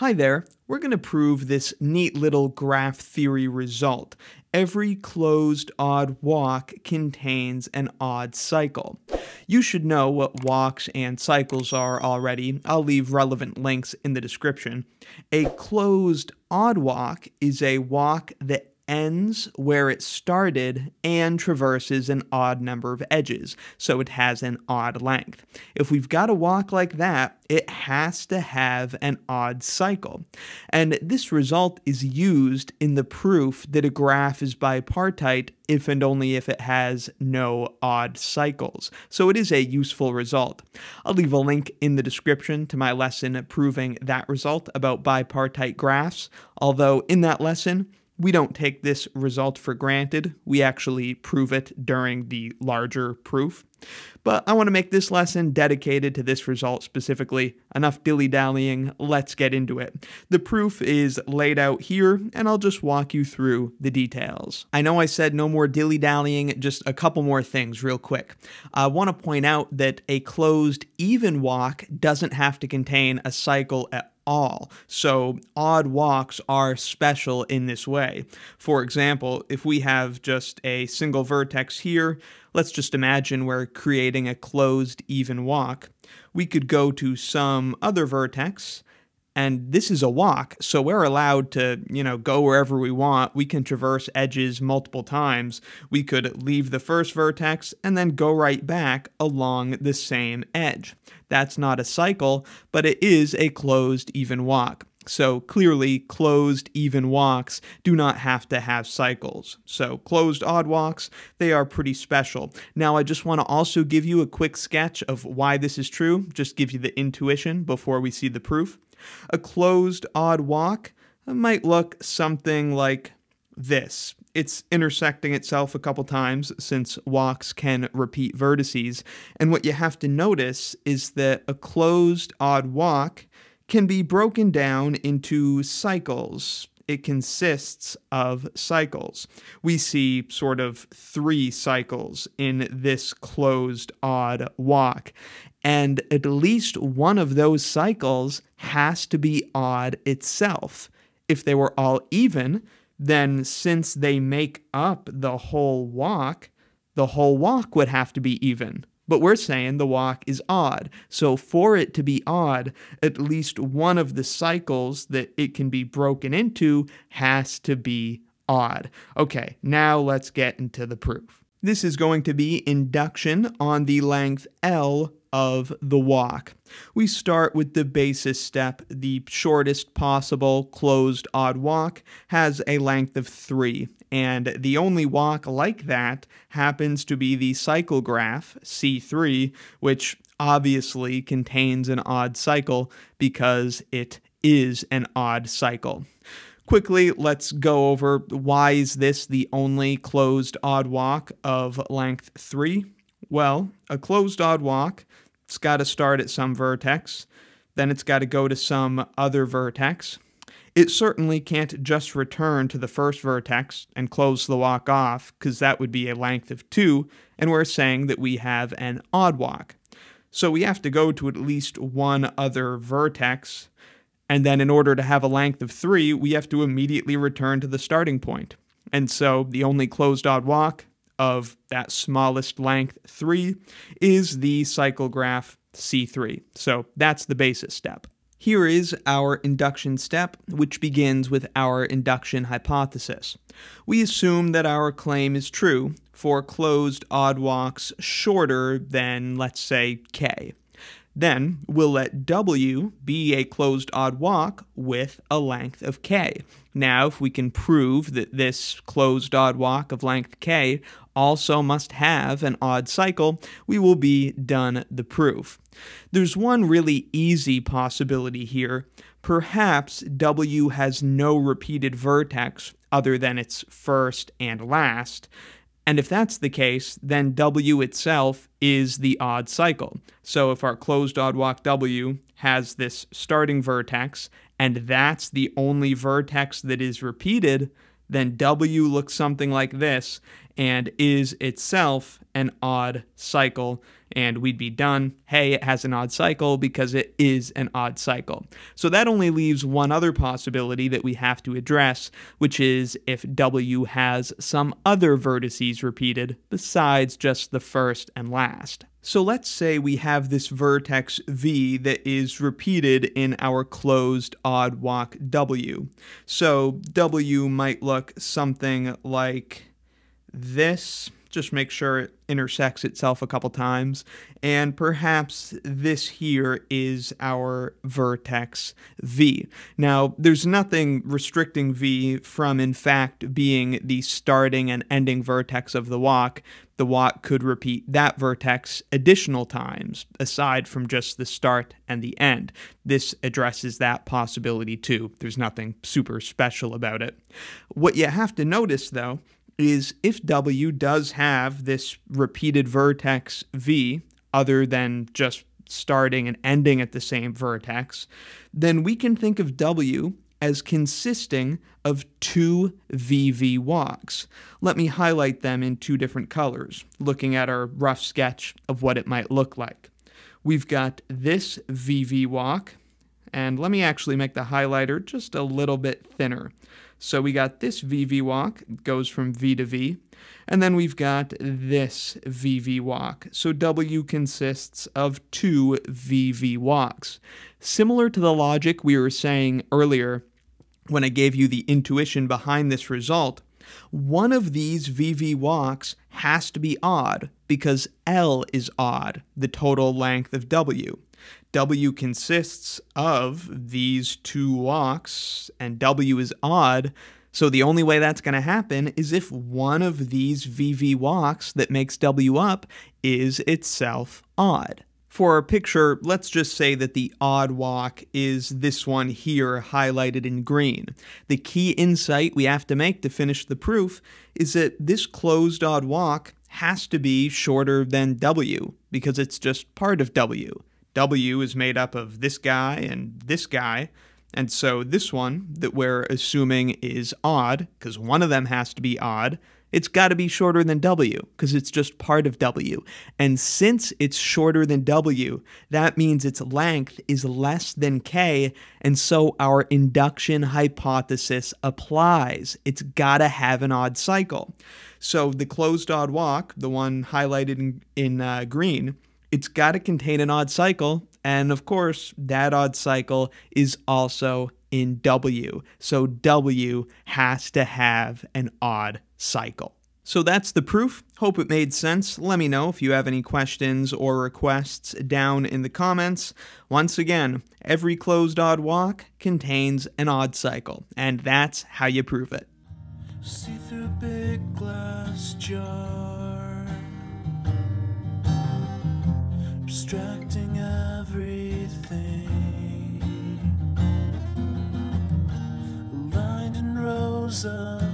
Hi there, we're going to prove this neat little graph theory result. Every closed odd walk contains an odd cycle. You should know what walks and cycles are already. I'll leave relevant links in the description. A closed odd walk is a walk that ends where it started and traverses an odd number of edges, so it has an odd length. If we've got a walk like that, it has to have an odd cycle. And this result is used in the proof that a graph is bipartite if and only if it has no odd cycles. So it is a useful result. I'll leave a link in the description to my lesson proving that result about bipartite graphs, although in that lesson, we don't take this result for granted. We actually prove it during the larger proof. But I want to make this lesson dedicated to this result specifically. Enough dilly-dallying, let's get into it. The proof is laid out here, and I'll just walk you through the details. I know I said no more dilly-dallying, just a couple more things real quick. I want to point out that a closed even walk doesn't have to contain a cycle at all. So odd walks are special in this way. For example, if we have just a single vertex here, let's just imagine we're creating a closed even walk. We could go to some other vertex, and this is a walk, so we're allowed to, go wherever we want. We can traverse edges multiple times. We could leave the first vertex and then go right back along the same edge. That's not a cycle, but it is a closed even walk. So clearly, closed even walks do not have to have cycles. So closed odd walks, they are pretty special. Now I just want to also give you a quick sketch of why this is true, just give you the intuition before we see the proof. A closed odd walk might look something like this. It's intersecting itself a couple times since walks can repeat vertices. And what you have to notice is that a closed odd walk can be broken down into cycles. It consists of cycles. We see sort of three cycles in this closed odd walk, and at least one of those cycles has to be odd itself. If they were all even, then since they make up the whole walk would have to be even. But we're saying the walk is odd, so for it to be odd, at least one of the cycles that it can be broken into has to be odd. Okay, now let's get into the proof. This is going to be induction on the length L of the walk. We start with the basis step. The shortest possible closed odd walk has a length of 3, and the only walk like that happens to be the cycle graph, C3, which obviously contains an odd cycle because it is an odd cycle. Quickly, let's go over why is this the only closed odd walk of length 3? Well, a closed odd walk, it's got to start at some vertex, then it's got to go to some other vertex. It certainly can't just return to the first vertex and close the walk off, because that would be a length of 2, and we're saying that we have an odd walk. So we have to go to at least one other vertex, and then in order to have a length of 3, we have to immediately return to the starting point. And so the only closed odd walk of that smallest length, 3, is the cycle graph C3. So that's the basis step. Here is our induction step, which begins with our induction hypothesis. We assume that our claim is true for closed odd walks shorter than, let's say, K. Then we'll let W be a closed odd walk with a length of K. Now, if we can prove that this closed odd walk of length K also must have an odd cycle, we will be done the proof. There's one really easy possibility here. Perhaps W has no repeated vertex other than its first and last. And if that's the case, then W itself is the odd cycle. So if our closed odd walk W has this starting vertex, and that's the only vertex that is repeated, then W looks something like this and is itself an odd cycle. and we'd be done. Hey, it has an odd cycle because it is an odd cycle. So that only leaves one other possibility that we have to address, which is if W has some other vertices repeated besides just the first and last. So let's say we have this vertex V that is repeated in our closed odd walk W. So W might look something like this. Just make sure it intersects itself a couple times. And perhaps this here is our vertex V. Now, there's nothing restricting V from, in fact, being the starting and ending vertex of the walk. The walk could repeat that vertex additional times, aside from just the start and the end. This addresses that possibility too. There's nothing super special about it. What you have to notice, though, is if W does have this repeated vertex V, other than just starting and ending at the same vertex, then we can think of W as consisting of two VV walks. Let me highlight them in two different colors, looking at our rough sketch of what it might look like. We've got this VV walk, and let me actually make the highlighter just a little bit thinner. So we got this VV walk, goes from V to V, and then we've got this VV walk. So W consists of two VV walks. Similar to the logic we were saying earlier when I gave you the intuition behind this result, one of these VV walks has to be odd because L is odd, the total length of W. W consists of these two walks, and W is odd, so the only way that's going to happen is if one of these VV walks that makes W up is itself odd. For our picture, let's just say that the odd walk is this one here highlighted in green. The key insight we have to make to finish the proof is that this closed odd walk has to be shorter than W because it's just part of W. W is made up of this guy, and so this one that we're assuming is odd, because one of them has to be odd, it's got to be shorter than W, because it's just part of W. And since it's shorter than W, that means its length is less than K, and so our induction hypothesis applies. It's got to have an odd cycle. So the closed odd walk, the one highlighted in green, it's got to contain an odd cycle, and of course, that odd cycle is also in W. So W has to have an odd cycle. So that's the proof. Hope it made sense. Let me know if you have any questions or requests down in the comments. Once again, every closed odd walk contains an odd cycle, and that's how you prove it. See through a big glass jar, abstracting everything, lined in rows of